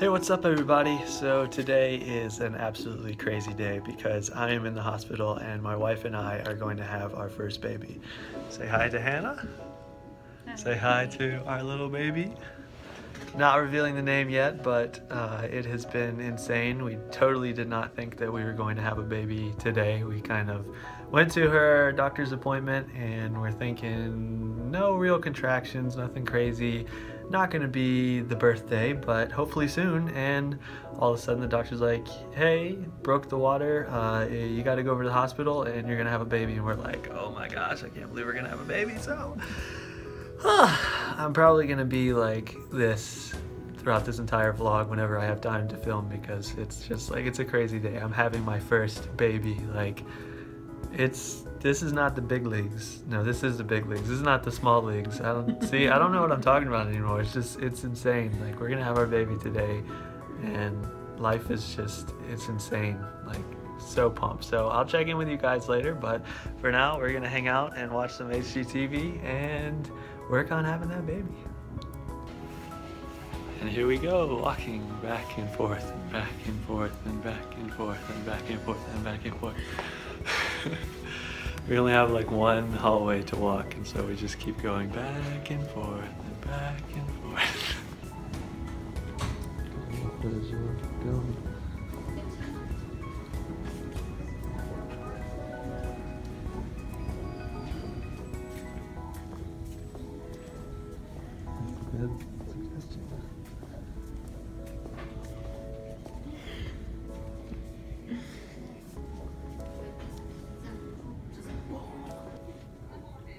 Hey, what's up everybody? So today is an absolutely crazy day because I am in the hospital and my wife and I are going to have our first baby. Say hi to Hannah. Hi. Say hi to our little baby. Not revealing the name yet, but it has been insane. We totally did not think that we were going to have a baby today. We kind of went to her doctor's appointment and we're thinking no real contractions, nothing crazy. Not gonna be the birthday, but hopefully soon. And all of a sudden the doctor's like, hey, broke the water, you gotta go over to the hospital and you're gonna have a baby. And we're like, oh my gosh, I can't believe we're gonna have a baby. So I'm probably gonna be like this throughout this entire vlog whenever I have time to film, because it's just like, it's a crazy day. I'm having my first baby. Like, this is not the big leagues. No, this is the big leagues. This is not the small leagues. I don't know what I'm talking about anymore. It's just, it's insane. Like, we're gonna have our baby today and life is just, it's insane. Like, so pumped. So I'll check in with you guys later, but for now we're gonna hang out and watch some HGTV and work on having that baby. And here we go, walking back and forth and back and forth and back and forth and back and forth and back and forth. We only have like one hallway to walk, and so we just keep going back and forth and back and forth.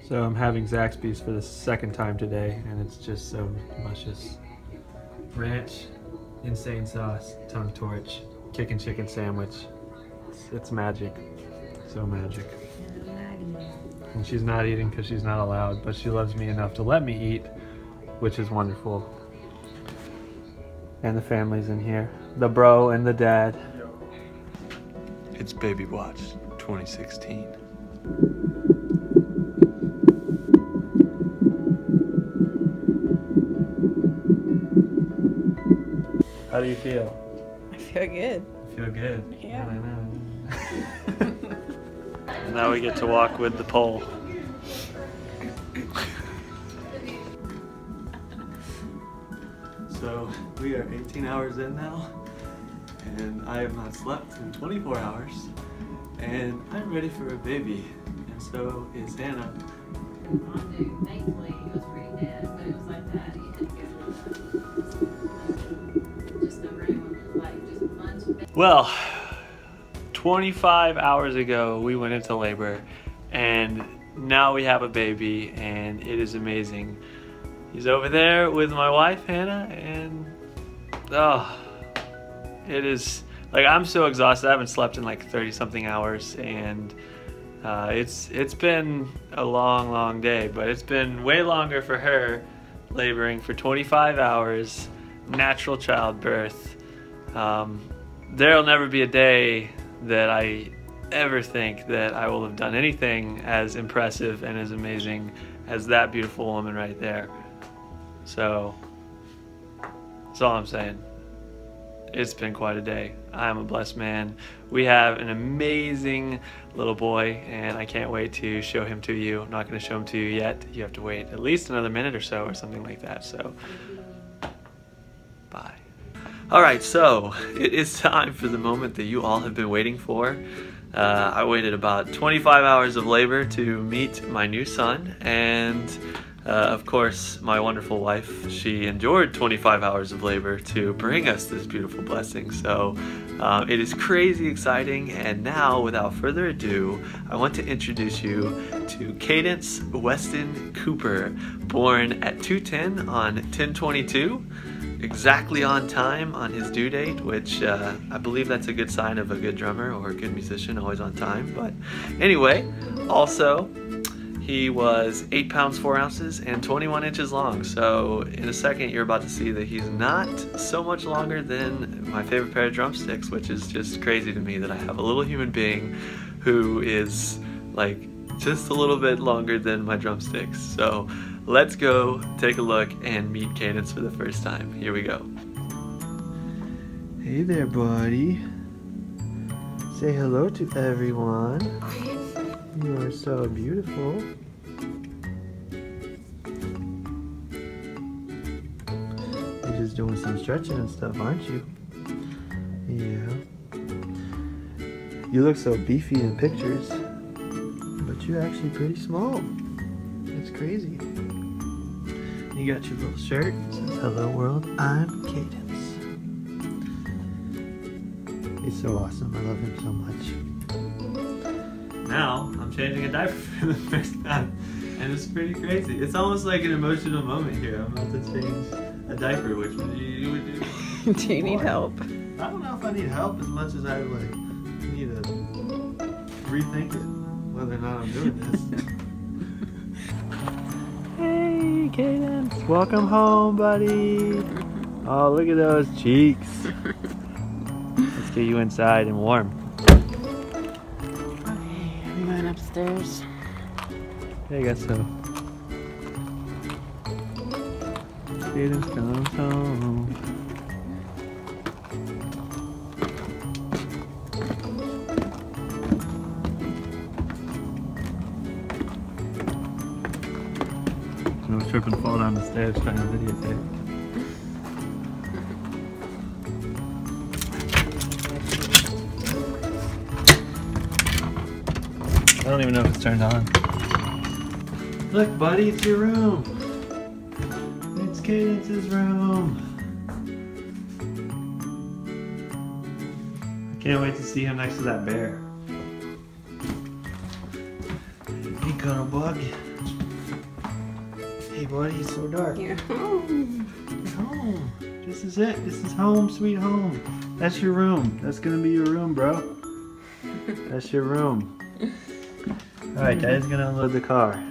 So I'm having Zaxby's for the second time today, and it's just so luscious. Ranch, insane sauce, tongue torch, chicken sandwich. It's magic, so magic. And she's not eating because she's not allowed, but she loves me enough to let me eat, which is wonderful. And the family's in here. The bro and the dad. It's Baby Watch 2016. How do you feel? I feel good. I feel good. Yeah. I know. And now we get to walk with the pole. So we are 18 hours in now, and I have not slept in 24 hours, and I'm ready for a baby, and so is Hannah. Thankfully, he was pretty dead, but it was like that. Well, 25 hours ago we went into labor, and now we have a baby, and it is amazing. He's over there with my wife Hannah, and oh, it is like, I'm so exhausted. I haven't slept in like 30 something hours, and it's been a long day, but it's been way longer for her, laboring for 25 hours, natural childbirth. There'll never be a day that I ever think that I will have done anything as impressive and as amazing as that beautiful woman right there. So, that's all I'm saying. It's been quite a day. I'm a blessed man. We have an amazing little boy, and I can't wait to show him to you. I'm not gonna show him to you yet. You have to wait at least another minute or so or something like that, so bye. All right, so it is time for the moment that you all have been waiting for. I waited about 25 hours of labor to meet my new son, and of course, my wonderful wife. She endured 25 hours of labor to bring us this beautiful blessing. So it is crazy exciting, and now, without further ado, I want to introduce you to Cadence Weston Cooper, born at 2:10 on 10/22. Exactly on time on his due date, which I believe that's a good sign of a good drummer or a good musician, always on time. But anyway, also, he was 8 pounds, 4 ounces and 21 inches long. So in a second, you're about to see that he's not so much longer than my favorite pair of drumsticks, which is just crazy to me that I have a little human being who is like just a little bit longer than my drumsticks. So let's go take a look and meet Cadence for the first time. Here we go. Hey there, buddy. Say hello to everyone. You are so beautiful. You're just doing some stretching and stuff, aren't you? Yeah. You look so beefy in pictures, but you're actually pretty small. It's crazy. You got your little shirt. It says, "Hello world, I'm Cadence." He's so awesome. I love him so much. Now I'm changing a diaper for the first time, and it's pretty crazy. It's almost like an emotional moment here. I'm about to change a diaper, which you would do. Do you need help? I don't know if I need help as much as I like need to rethink it, whether or not I'm doing this. Cadence, welcome home, buddy. Oh, look at those cheeks. Let's get you inside and warm. Okay, I'm going upstairs. There you go, so. Cadence comes home. No trip and fall down the stairs trying to videotape. I don't even know if it's turned on. Look, buddy, it's your room. It's Cadence's room. I can't wait to see him next to that bear. He gonna bug you. Hey buddy, it's so dark. You're home. You're home. This is it. This is home, sweet home. That's your room. That's gonna be your room, bro. That's your room. Alright, Daddy's gonna unload the car.